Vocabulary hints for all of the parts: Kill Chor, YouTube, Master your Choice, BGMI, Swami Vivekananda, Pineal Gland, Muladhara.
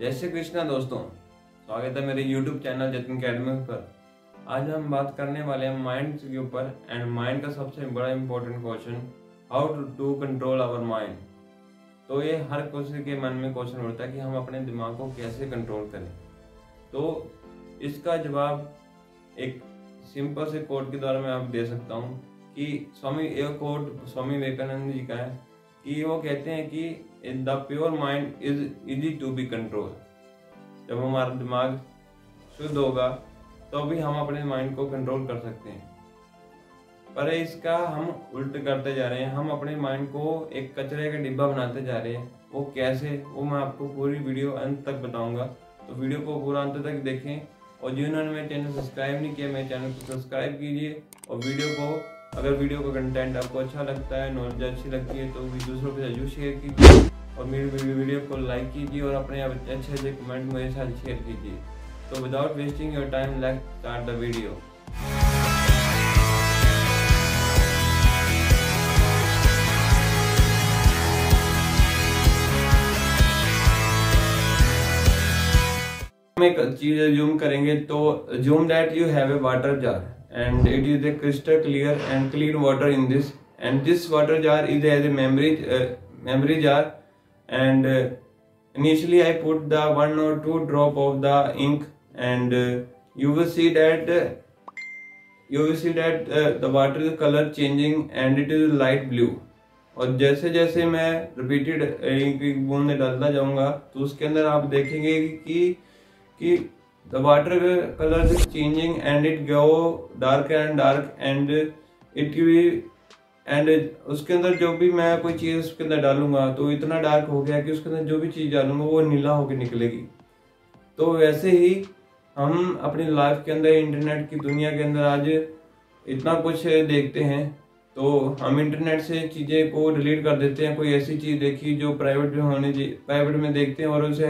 जय श्री कृष्णा दोस्तों, स्वागत है मेरे YouTube चैनल जतन अकेडमी पर। आज हम बात करने वाले हैं माइंड के ऊपर, एंड माइंड का सबसे बड़ा important question how to control our mind. तो ये हर किसी के मन में क्वेश्चन उठता है कि हम अपने दिमाग को कैसे कंट्रोल करें। तो इसका जवाब एक सिंपल से कोट के द्वारा मैं आप दे सकता हूँ कि कोट स्वामी विवेकानंद जी का है कि वो कहते हैं कि the pure mind is easy to be control. जब हमारा दिमाग शुद्ध होगा तो भी हम अपने माइंड को कंट्रोल कर सकते हैं, पर इसका हम उल्ट करते जा रहे हैं। हम अपने माइंड को एक कचरे का डिब्बा बनाते जा रहे हैं। वो कैसे, वो मैं आपको पूरी वीडियो अंत तक बताऊंगा, तो वीडियो को पूरा अंत तक देखें। और जिन्होंने मेरे चैनल सब्सक्राइब नहीं किया, मेरे चैनल को सब्सक्राइब कीजिए। और वीडियो को, अगर वीडियो का कंटेंट आपको अच्छा लगता है, नॉलेज अच्छी लगती है, तो दूसरों के साथ शेयर कीजिए। और मेरी वीडियो को लाइक कीजिए और अपने अच्छे से कमेंट मेरे साथ शेयर कीजिए। तो without wasting your time, let's start the video. हम एक चीज जूम करेंगे, तो zoom that you have a water jar and it is a crystal clear and clean water in this, and this water jar is as a memory jar, and initially I put the 1 or 2 drop of the ink, and you will see that the water color changing and it is light blue। और जैसे जैसे मैं repeated एक बूंद डालता जाऊंगा तो उसके अंदर आप देखेंगे कि the water color is changing and it go dark and dark, and it will and उसके अंदर जो भी मैं कोई चीज़ उसके अंदर डालूंगा तो इतना डार्क हो गया कि उसके अंदर जो भी चीज़ डालूंगा वो नीला होकर निकलेगी। तो वैसे ही हम अपनी लाइफ के अंदर, इंटरनेट की दुनिया के अंदर आज इतना कुछ देखते हैं, तो हम इंटरनेट से चीज़ें को डिलीट कर देते हैं। कोई ऐसी चीज़ देखी जो प्राइवेट में देखते हैं और उसे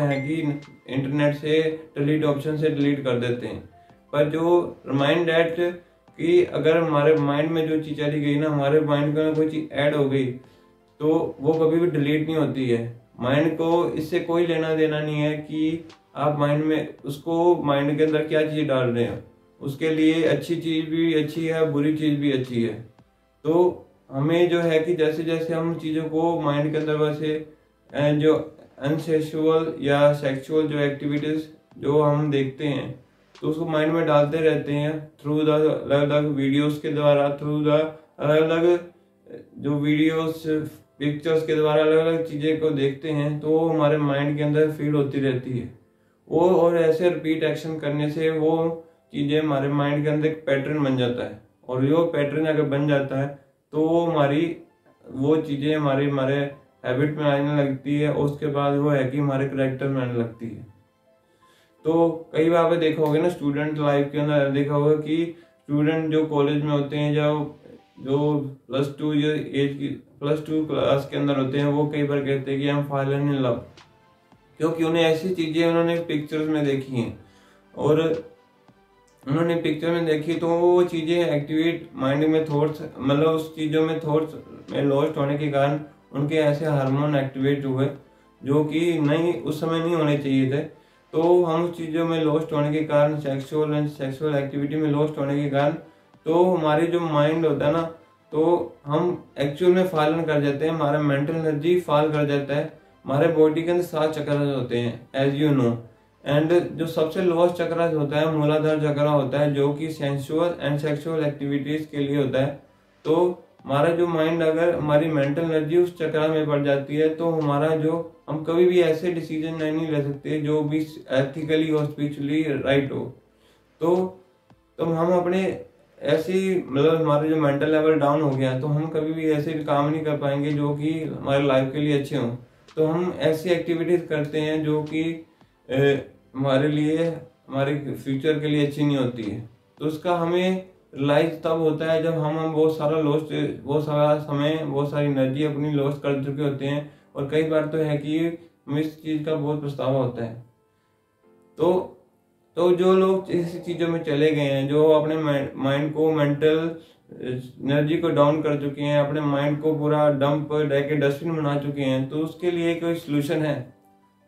इंटरनेट से डिलीट ऑप्शन से डिलीट कर देते हैं। पर जो रिमाइंड डैट कि अगर हमारे माइंड में जो चीज़ चली गई ना, हमारे माइंड में कोई चीज़ ऐड हो गई तो वो कभी भी डिलीट नहीं होती है। माइंड को इससे कोई लेना देना नहीं है कि आप माइंड के अंदर क्या चीज़ डाल रहे हैं। उसके लिए अच्छी चीज़ भी अच्छी है, बुरी चीज़ भी अच्छी है। तो हमें जो है कि जैसे जैसे हम चीज़ों को माइंड के अंदर, वैसे जो अनसेक्सुअल या सेक्सुअल जो एक्टिविटीज़ जो हम देखते हैं तो उसको माइंड में डालते रहते हैं थ्रू द अलग अलग वीडियोस के द्वारा, थ्रू द अलग अलग जो वीडियोस पिक्चर्स के द्वारा अलग अलग चीज़ें को देखते हैं, तो वो हमारे माइंड के अंदर फीड होती रहती है वो। और ऐसे रिपीट एक्शन करने से वो चीज़ें हमारे माइंड के अंदर एक पैटर्न बन जाता है, और वो पैटर्न अगर बन जाता है तो वो चीज़ें हमारे हैबिट में आने लगती है। और उसके बाद वो है कि हमारे करैक्टर में आने लगती है। तो कई बार आप देखोगे ना, स्टूडेंट लाइफ के अंदर देखा होगा कि स्टूडेंट जो कॉलेज में होते हैं, जो प्लस टू क्लास के अंदर होते हैं, वो कई बार कहते हैं कि हम फॉल इन लव, क्योंकि उन्हें ऐसी चीज़ें उन्होंने पिक्चर्स में देखी हैं और उन्होंने पिक्चर में देखी, तो वो चीज़ें एक्टिवेट माइंड में थॉट्स, मतलब उस चीज़ों में थॉट्स में लॉस्ट होने के कारण उनके ऐसे हार्मोन एक्टिवेट हुए जो कि नहीं, उस समय नहीं होने चाहिए थे। तो हम उस चीज़ों में लॉस्ट होने के कारण, सेक्सुअल एक्टिविटी में लॉस्ट होने के कारण, तो हमारे जो माइंड होता है ना, तो हम एक्चुअल में फॉलन कर जाते हैं। हमारा मेंटल एनर्जी फॉल कर जाता है। हमारे बॉडी के अंदर 7 चक्र होते हैं, एज यू नो, एंड जो सबसे लोएस्ट चक्रा होता है मूलाधार चक्रा होता है, जो कि सेंसुअल एंड सेक्सुअल एक्टिविटीज़ के लिए होता है। तो हमारा जो माइंड, अगर हमारी मेंटल एनर्जी उस चक्रा में बढ़ जाती है, तो हमारा जो, हम कभी भी ऐसे डिसीजन नहीं ले सकते जो भी एथिकली और स्पिरिचुअली राइट हो। तो हम अपने ऐसी, मतलब हमारा जो मेंटल लेवल डाउन हो गया, तो हम कभी भी ऐसे काम नहीं कर पाएंगे जो कि हमारे लाइफ के लिए अच्छे हों। तो हम ऐसी एक्टिविटीज़ करते हैं जो कि हमारे लिए, हमारे फ्यूचर के लिए अच्छी नहीं होती है। तो उसका हमें रिलाइज तब होता है जब हम बहुत सारी एनर्जी अपनी लॉस्ट कर चुके होते हैं, और कई बार तो है कि हमें इस चीज़ का बहुत पछतावा होता है। तो जो लोग ऐसी चीज़ों में चले गए हैं, जो अपने माइंड को, मेंटल एनर्जी को डाउन कर चुके हैं, अपने माइंड को पूरा डंप डस्टबिन बना चुके हैं, तो उसके लिए कोई सोल्यूशन है।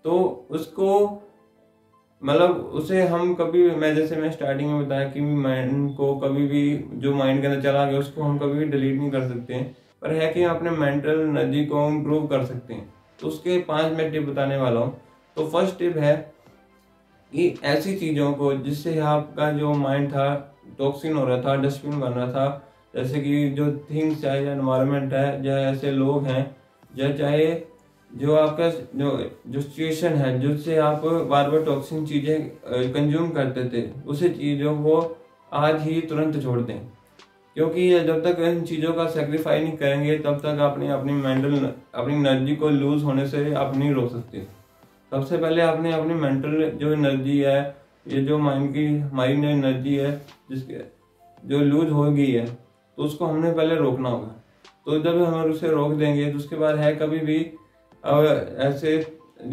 तो उसको मतलब उसे हम कभी, मैं जैसे मैं स्टार्टिंग में बताया कि माइंड को कभी भी जो माइंड के अंदर चला गया उसको हम कभी भी डिलीट नहीं कर सकते हैं, पर है कि हम अपने मेंटल एनर्जी को इम्प्रूव कर सकते हैं। तो उसके 5 मैं टिप बताने वाला हूँ। तो फर्स्ट टिप है कि ऐसी चीज़ों को जिससे आपका जो माइंड था टॉक्सिन हो रहा था, डस्टबिन बन रहा था, जैसे कि जो थिंग्स चाहे एनवायरनमेंट है, या ऐसे लोग हैं, या चाहे जो आपका जो सिचुएशन है जिससे आप बार बार टॉक्सिन चीज़ें कंज्यूम करते थे, उसे चीज़ों को आज ही तुरंत छोड़ दें, क्योंकि जब तक इन चीज़ों का सेक्रीफाई नहीं करेंगे तब तक अपनी एनर्जी को लूज़ होने से आप नहीं रोक सकते। सबसे पहले आपने अपनी मेंटल जो एनर्जी है, ये जो माइंड एनर्जी है जिसके जो लूज हो गई है, तो उसको हमने पहले रोकना होगा। तो जब हम उसे रोक देंगे तो उसके बाद है कभी भी अब ऐसे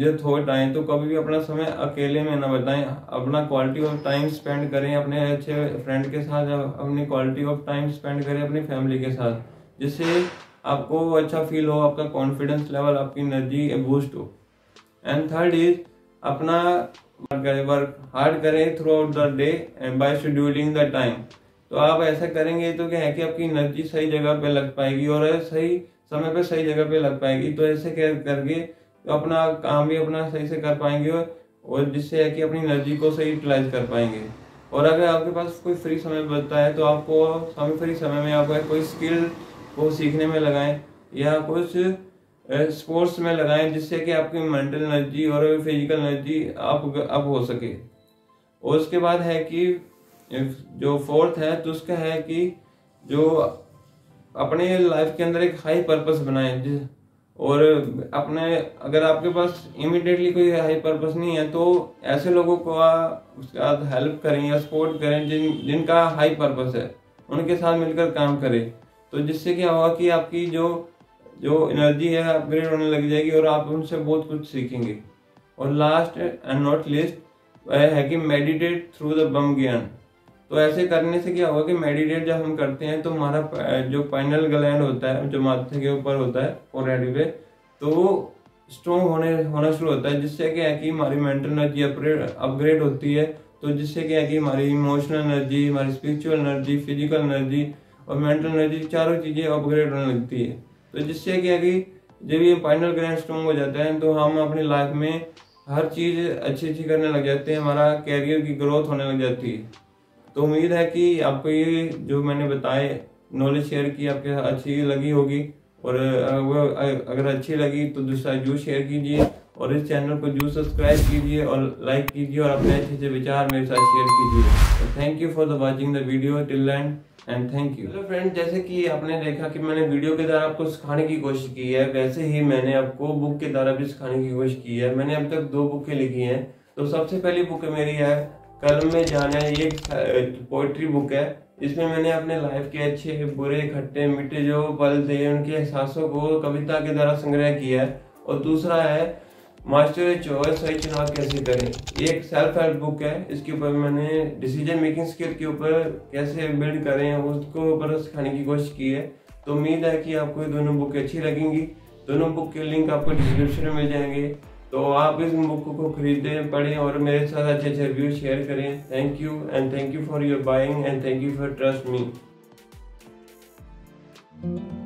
जो थॉट आए तो कभी भी अपना समय अकेले में ना बताएं, अपना क्वालिटी ऑफ टाइम स्पेंड करें अपने अच्छे फ्रेंड के साथ, अपनी क्वालिटी ऑफ टाइम स्पेंड करें अपनी फैमिली के साथ, जिससे आपको अच्छा फील हो, आपका कॉन्फिडेंस लेवल, आपकी एनर्जी बूस्ट हो। एंड थर्ड इज अपना वर्क हार्ड करें throughout the day and by scheduling the time. तो आप ऐसा करेंगे तो क्या है कि आपकी एनर्जी सही जगह पे लग पाएगी और सही समय पे सही जगह पे लग पाएगी। तो ऐसे करके तो अपना काम भी अपना सही से कर पाएंगे और जिससे है कि अपनी एनर्जी को सही यूटिलाइज कर पाएंगे। और अगर आपके पास कोई फ्री समय बचता है तो आपको फ्री समय में आपका कोई स्किल को सीखने में लगाएं या कुछ स्पोर्ट्स में लगाएं, जिससे कि आपकी मेंटल एनर्जी और फिजिकल एनर्जी अप हो सके। और उसके बाद है कि जो फोर्थ है तो उसका है कि जो अपने लाइफ के अंदर एक हाई पर्पस बनाएं, और अपने अगर आपके पास इमिडिएटली कोई हाई पर्पस नहीं है तो ऐसे लोगों को उसका हेल्प करें या सपोर्ट करें जिनका हाई पर्पस है, उनके साथ मिलकर काम करें। तो जिससे क्या होगा कि आपकी जो एनर्जी है अपग्रेड होने लग जाएगी और आप उनसे बहुत कुछ सीखेंगे। और लास्ट एंड नॉट लीस्ट है कि मेडिटेट थ्रू द ब्रह्म ज्ञान। तो ऐसे करने से क्या होगा कि मेडिटेट जब हम करते हैं तो हमारा जो पाइनल ग्लैंड होता है, जो माथे के ऊपर होता है फोरहेड पे, तो वो स्ट्रॉन्ग होना शुरू होता है, जिससे क्या है कि हमारी मेंटल एनर्जी अपग्रेड होती है। तो जिससे क्या है कि हमारी इमोशनल एनर्जी, हमारी स्पिरिचुअल एनर्जी, फिजिकल एनर्जी और मेंटल एनर्जी, चारों चीज़ें अपग्रेड होने लगती है। तो जिससे क्या है कि जब ये पाइनल ग्लैंड स्ट्रॉन्ग हो जाता है तो हम अपनी लाइफ में हर चीज़ अच्छी करने लग जाते हैं, हमारा कैरियर की ग्रोथ होने लग जाती है। तो उम्मीद है कि आपको ये जो मैंने बताए नॉलेज शेयर की आपके अच्छी लगी होगी, और अगर अच्छी लगी तो दूसरा जरूर शेयर कीजिए और इस चैनल को जरूर सब्सक्राइब कीजिए और लाइक कीजिए और अपने अच्छे अच्छे विचार मेरे साथ शेयर कीजिए। Thank you for the watching the video till end thank you. Hello friend, जैसे कि आपने देखा कि मैंने वीडियो के द्वारा आपको सिखाने की कोशिश की है, वैसे ही मैंने आपको बुक के द्वारा भी सिखाने की कोशिश की है। मैंने अब तक 2 बुकें लिखी हैं। तो सबसे पहली बुक मेरी है काल में जाना, ये एक पोइट्री बुक है। इसमें मैंने अपने लाइफ के अच्छे बुरे खट्टे मीठे जो पल थे उनके एहसासों को कविता के द्वारा संग्रह किया है। और दूसरा है मास्टर योर चॉइस, सही चुनाव कैसे करें, ये एक सेल्फ हेल्प बुक है। इसके ऊपर मैंने डिसीजन मेकिंग स्किल के ऊपर कैसे बिल्ड करें उसको ऊपर सिखाने की कोशिश की है। तो उम्मीद है कि आपको ये दोनों बुकें अच्छी लगेंगी। दोनों बुक के लिंक आपको डिस्क्रिप्शन में मिल जाएंगे। तो आप इस बुक को खरीदें, पढ़ें और मेरे साथ अच्छे अच्छे रिव्यू शेयर करें। Thank you and thank you for your buying and thank you for trust me.